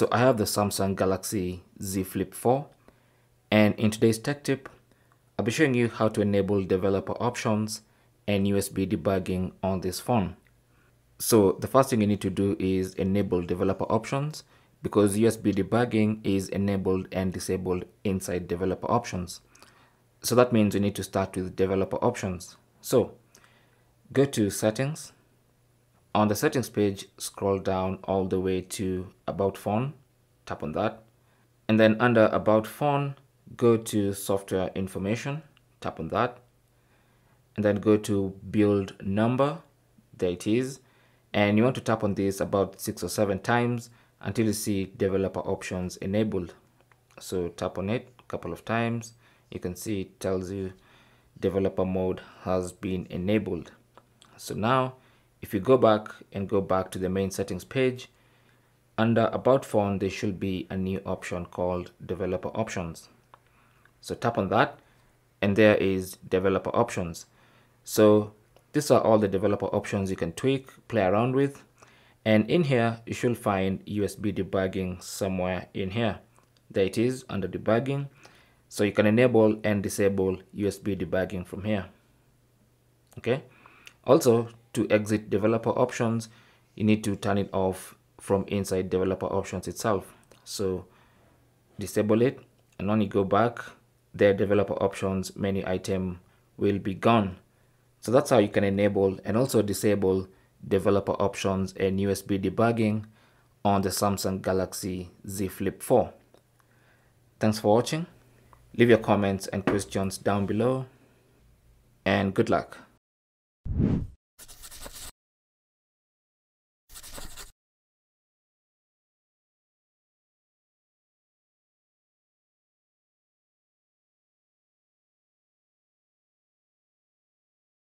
So I have the Samsung Galaxy Z Flip 4, and in today's tech tip, I'll be showing you how to enable developer options and USB debugging on this phone. So the first thing you need to do is enable developer options, because USB debugging is enabled and disabled inside developer options. So that means we need to start with developer options. So go to settings. On the settings page, scroll down all the way to about phone, tap on that. And then under about phone, go to software information, tap on that. And then go to build number, there it is. And you want to tap on this about 6 or 7 times until you see developer options enabled. So tap on it a couple of times. You can see it tells you developer mode has been enabled. So now if you go back to the main settings page, under about phone there should be a new option called developer options. So tap on that and there is developer options. So these are all the developer options you can tweak, play around with. And in here, you should find USB debugging somewhere in here. There it is under debugging. So you can enable and disable USB debugging from here. Okay. Also, to exit developer options, you need to turn it off from inside developer options itself. So disable it, and when you go back, the developer options menu item will be gone. So that's how you can enable and also disable developer options and USB debugging on the Samsung Galaxy Z Flip 4. Thanks for watching. Leave your comments and questions down below, and good luck.